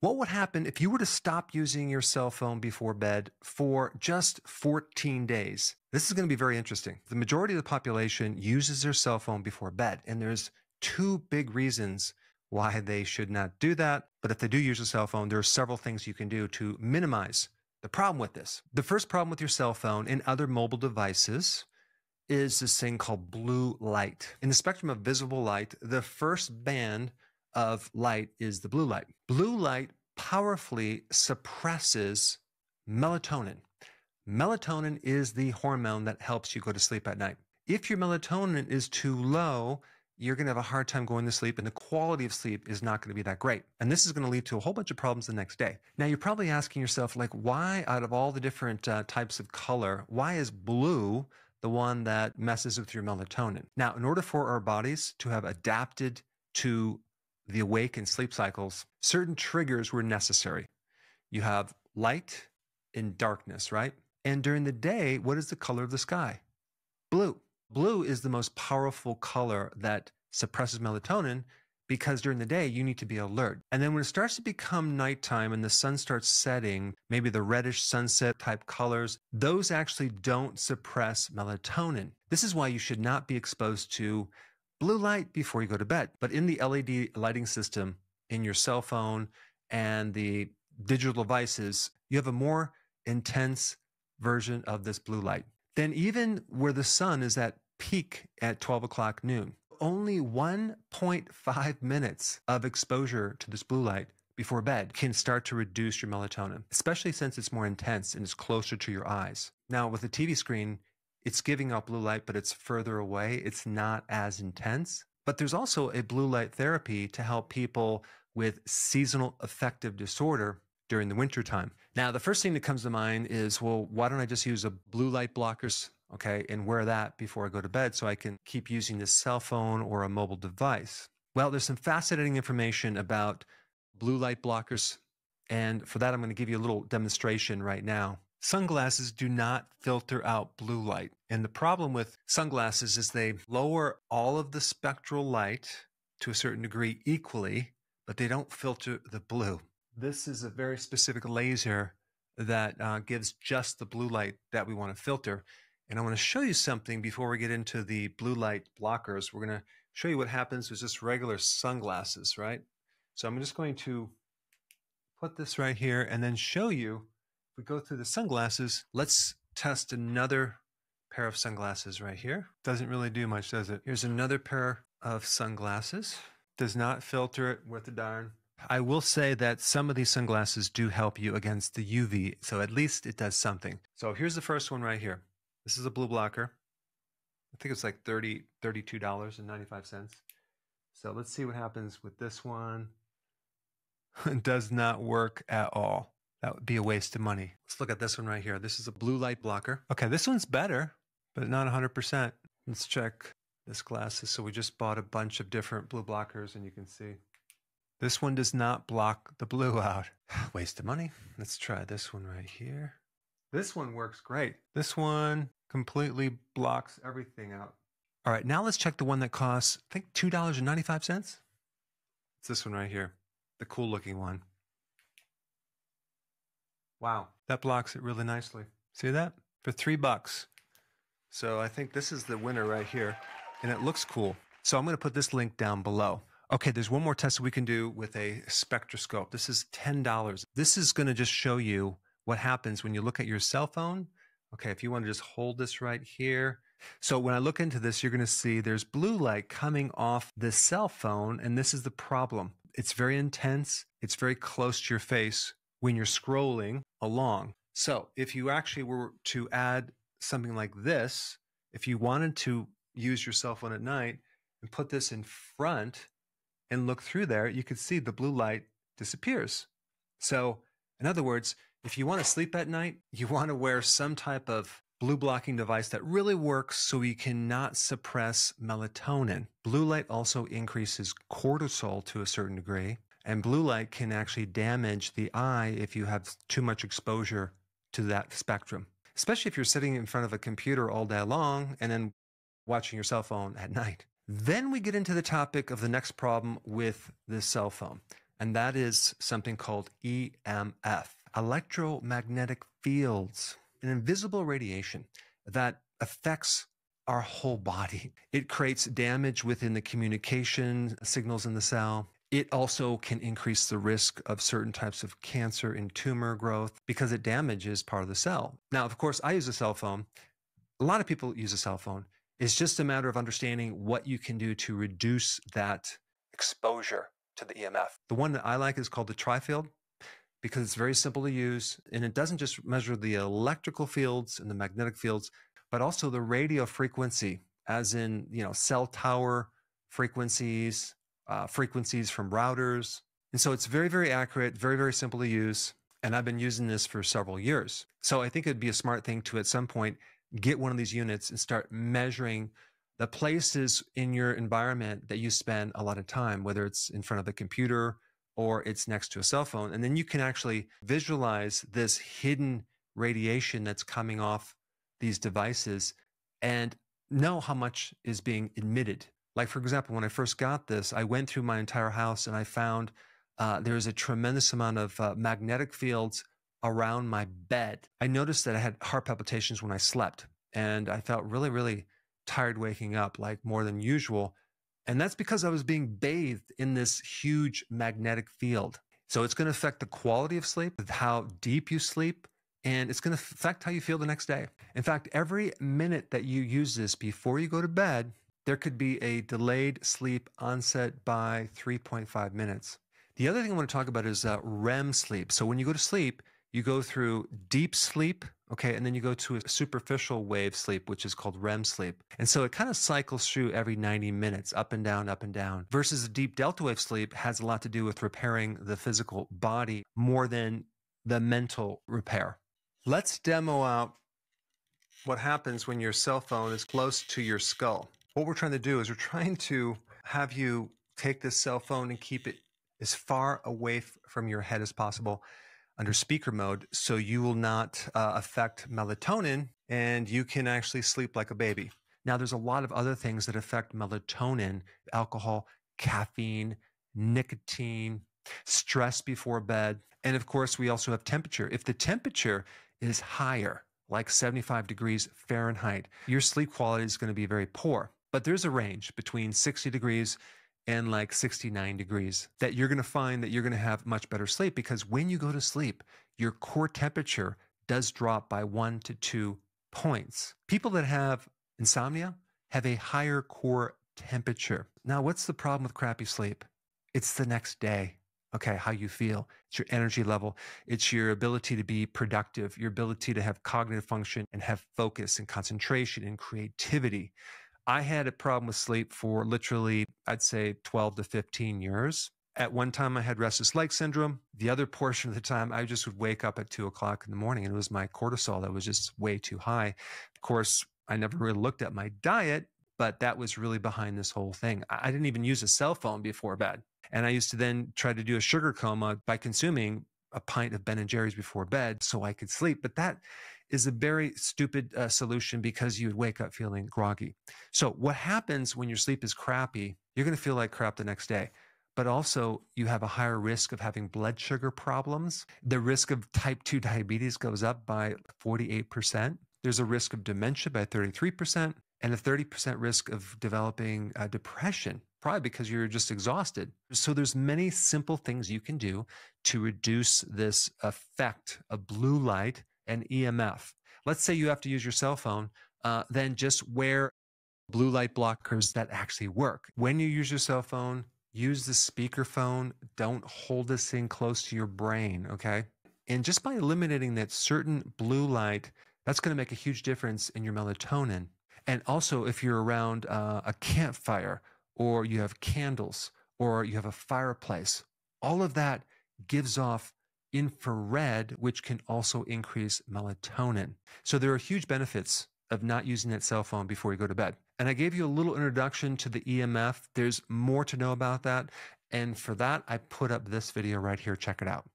What would happen if you were to stop using your cell phone before bed for just 14 days? This is going to be very interesting. The majority of the population uses their cell phone before bed, and there's two big reasons why they should not do that. But if they do use a cell phone, there are several things you can do to minimize the problem with this. The first problem with your cell phone and other mobile devices is this thing called blue light. In the spectrum of visible light, the first band of light is the blue light. Blue light powerfully suppresses melatonin. Melatonin is the hormone that helps you go to sleep at night. If your melatonin is too low, you're going to have a hard time going to sleep, and the quality of sleep is not going to be that great. And this is going to lead to a whole bunch of problems the next day. Now, you're probably asking yourself, like, why out of all the different types of color, why is blue the one that messes with your melatonin? Now, in order for our bodies to have adapted to the awake and sleep cycles, certain triggers were necessary. You have light and darkness, right? And during the day, what is the color of the sky? Blue. Blue is the most powerful color that suppresses melatonin, because during the day, you need to be alert. And then when it starts to become nighttime and the sun starts setting, maybe the reddish sunset type colors, those actually don't suppress melatonin. This is why you should not be exposed to blue light before you go to bed. But in the LED lighting system in your cell phone and the digital devices, you have a more intense version of this blue light. Then even where the sun is at peak at 12 o'clock noon, only 1.5 minutes of exposure to this blue light before bed can start to reduce your melatonin, especially since it's more intense and it's closer to your eyes. Now with the TV screen, it's giving out blue light, but it's further away. It's not as intense. But there's also a blue light therapy to help people with seasonal affective disorder during the winter time. Now, the first thing that comes to mind is, well, why don't I just use a blue light blockers, okay, and wear that before I go to bed so I can keep using this cell phone or a mobile device? Well, there's some fascinating information about blue light blockers, and for that, I'm going to give you a little demonstration right now. Sunglasses do not filter out blue light, and the problem with sunglasses is they lower all of the spectral light to a certain degree equally, but they don't filter the blue. This is a very specific laser that gives just the blue light that we want to filter. And I want to show you something before we get into the blue light blockers. We're going to show you what happens with just regular sunglasses, right? So I'm just going to put this right here and then show you, if we go through the sunglasses, let's test another pair of sunglasses right here. Doesn't really do much, does it? Here's another pair of sunglasses. Does not filter it worth a darn. I will say that some of these sunglasses do help you against the UV, so at least it does something. So here's the first one right here. This is a blue blocker. I think it's like $32.95. So let's see what happens with this one. It does not work at all. That would be a waste of money. Let's look at this one right here. This is a blue light blocker. Okay, this one's better, but not 100%. Let's check this glasses. So we just bought a bunch of different blue blockers, and you can see this one does not block the blue out. Waste of money. Let's try this one right here. This one works great. This one completely blocks everything out. All right, now let's check the one that costs, I think, $2.95. It's this one right here, the cool looking one. Wow, that blocks it really nicely. See that? For $3. So I think this is the winner right here, and it looks cool. So I'm gonna put this link down below. Okay, there's one more test we can do with a spectroscope. This is $10. This is going to just show you what happens when you look at your cell phone. Okay, if you want to just hold this right here. So when I look into this, you're going to see there's blue light coming off the cell phone, and this is the problem. It's very intense. It's very close to your face when you're scrolling along. So if you actually were to add something like this, if you wanted to use your cell phone at night and put this in front and look through there, you can see the blue light disappears. So in other words, if you want to sleep at night, you want to wear some type of blue blocking device that really works so you cannot suppress melatonin. Blue light also increases cortisol to a certain degree, and blue light can actually damage the eye if you have too much exposure to that spectrum, especially if you're sitting in front of a computer all day long and then watching your cell phone at night. Then we get into the topic of the next problem with this cell phone. and that is something called EMF, electromagnetic fields, an invisible radiation that affects our whole body. It creates damage within the communication signals in the cell. It also can increase the risk of certain types of cancer and tumor growth because it damages part of the cell. Now, of course, I use a cell phone. A lot of people use a cell phone. It's just a matter of understanding what you can do to reduce that exposure to the EMF. The one that I like is called the TriField, because it's very simple to use, and it doesn't just measure the electrical fields and the magnetic fields, but also the radio frequency, as in, you know, cell tower frequencies, frequencies from routers. And so it's very, very accurate, very, very simple to use. And I've been using this for several years. So I think it'd be a smart thing to, at some point, get one of these units and start measuring the places in your environment that you spend a lot of time, whether it's in front of the computer or it's next to a cell phone. And then you can actually visualize this hidden radiation that's coming off these devices and know how much is being emitted. Like, for example, when I first got this, I went through my entire house and I found there was a tremendous amount of magnetic fields around my bed. I noticed that I had heart palpitations when I slept, and I felt really, really tired waking up, like more than usual. And that's because I was being bathed in this huge magnetic field. So it's going to affect the quality of sleep, how deep you sleep, and it's going to affect how you feel the next day. In fact, every minute that you use this before you go to bed, there could be a delayed sleep onset by 3.5 minutes. The other thing I want to talk about is REM sleep. So when you go to sleep, you go through deep sleep, okay, and then you go to a superficial wave sleep, which is called REM sleep. And so it kind of cycles through every 90 minutes, up and down, versus the deep delta wave sleep has a lot to do with repairing the physical body more than the mental repair. Let's demo out what happens when your cell phone is close to your skull. What we're trying to do is we're trying to have you take this cell phone and keep it as far away from your head as possible under speaker mode, so you will not affect melatonin and you can actually sleep like a baby. Now, there's a lot of other things that affect melatonin: alcohol, caffeine, nicotine, stress before bed. And of course, we also have temperature. If the temperature is higher, like 75 degrees Fahrenheit, your sleep quality is going to be very poor. But there's a range between 60 degrees and like 69 degrees that you're going to find that you're going to have much better sleep, because when you go to sleep, your core temperature does drop by 1 to 2 points. People that have insomnia have a higher core temperature. Now, what's the problem with crappy sleep? It's the next day. Okay, how you feel, it's your energy level, it's your ability to be productive, your ability to have cognitive function and have focus and concentration and creativity. I had a problem with sleep for literally, I'd say, 12 to 15 years. At one time, I had restless leg syndrome. The other portion of the time, I just would wake up at 2 o'clock in the morning, and it was my cortisol that was just way too high. Of course, I never really looked at my diet, but that was really behind this whole thing. I didn't even use a cell phone before bed. And I used to then try to do a sugar coma by consuming a pint of Ben and Jerry's before bed so I could sleep. But that is a very stupid solution, because you would wake up feeling groggy. So what happens when your sleep is crappy, you're going to feel like crap the next day. But also, you have a higher risk of having blood sugar problems. The risk of type 2 diabetes goes up by 48%. There's a risk of dementia by 33%, and a 30% risk of developing depression, probably because you're just exhausted. So there's many simple things you can do to reduce this effect of blue light and EMF. Let's say you have to use your cell phone, then just wear blue light blockers that actually work. When you use your cell phone, use the speakerphone. Don't hold this thing close to your brain, okay? And just by eliminating that certain blue light, that's going to make a huge difference in your melatonin. And also, if you're around a campfire, or you have candles, or you have a fireplace, all of that gives off infrared, which can also increase melatonin. So there are huge benefits of not using that cell phone before you go to bed. And I gave you a little introduction to the EMF. There's more to know about that. And for that, I put up this video right here. Check it out.